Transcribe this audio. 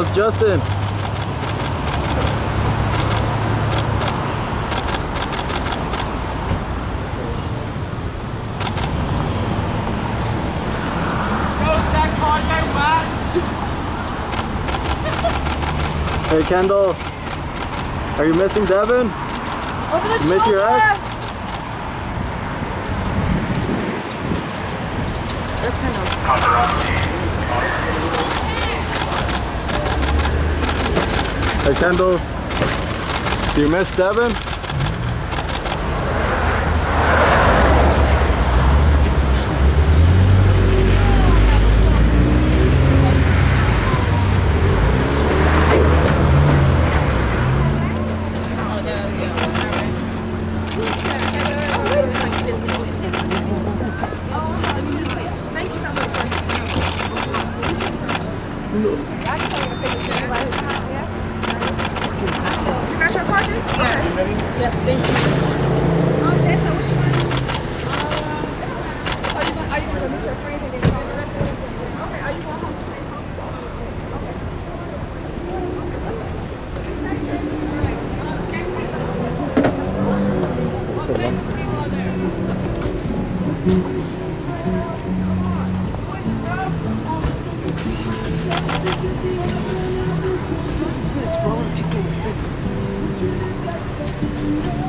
How's Justin? Hey Kendall, are you missing Devin? Over the shoulder. Miss your ex? That's Kendall. Hey Kendall, do you miss Devin? No. You got your cards? Yeah. Yep, thank you. Okay, so what you want to do? Are you going to meet your friends and then go home? Okay, are you going home today? Okay. Let's roll and keep going.